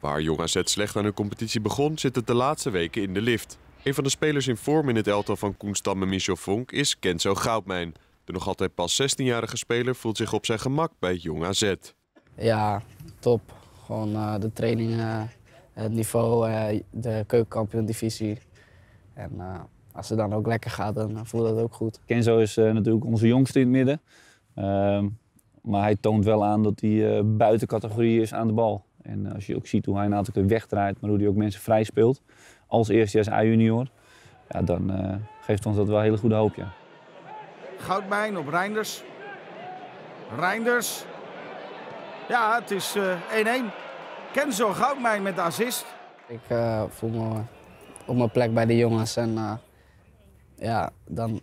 Waar Jong AZ slecht aan hun competitie begon, zit het de laatste weken in de lift. Een van de spelers in vorm in het elftal van Koen Stam en Michel Vonk is Kenzo Goudmijn. De nog altijd pas 16-jarige speler voelt zich op zijn gemak bij Jong AZ. Ja, top. Gewoon de training, het niveau, de Keuken Kampioen Divisie. En als het dan ook lekker gaat, dan voelt dat ook goed. Kenzo is natuurlijk onze jongste in het midden. Maar hij toont wel aan dat hij buiten categorie is aan de bal. En als je ook ziet hoe hij een aantal keer wegdraait, maar hoe hij ook mensen vrij speelt. Als eerstejaars A-junior, ja, dan geeft ons dat wel een hele goede hoop. Ja. Goudmijn op Reinders. Reinders. Ja, het is 1-1. Kenzo Goudmijn met de assist. Ik voel me op mijn plek bij de jongens. En ja, dan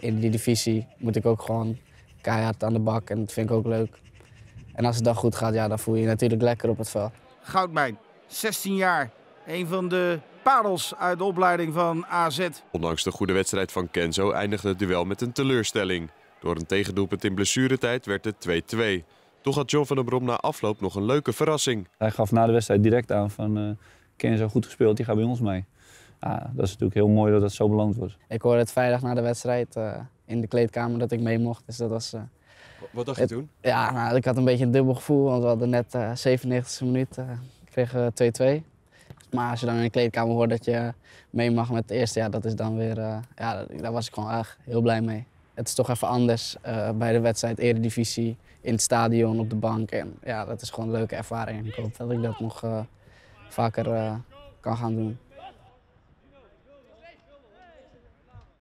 in die divisie moet ik ook gewoon keihard aan de bak. En dat vind ik ook leuk. En als het dan goed gaat, ja, dan voel je je natuurlijk lekker op het veld. Goudmijn, 16 jaar. Een van de parels uit de opleiding van AZ. Ondanks de goede wedstrijd van Kenzo eindigde het duel met een teleurstelling. Door een tegendoelpunt in blessuretijd werd het 2-2. Toch had John van der Brom na afloop nog een leuke verrassing. Hij gaf na de wedstrijd direct aan van Kenzo goed gespeeld, die gaat bij ons mee. Ja, dat is natuurlijk heel mooi dat dat zo beloond wordt. Ik hoorde het vrijdag na de wedstrijd in de kleedkamer dat ik mee mocht. Dus dat was, wat dacht je toen? Ja, nou, ik had een beetje een dubbel gevoel, want we hadden net 97e minuut. Kregen 2-2. Maar als je dan in de kleedkamer hoort dat je mee mag met het eerste, ja, dat is dan weer, ja, daar was ik gewoon echt heel blij mee. Het is toch even anders bij de wedstrijd Eredivisie, in het stadion, op de bank. En ja, dat is gewoon een leuke ervaring. En ik hoop dat ik dat nog vaker kan gaan doen.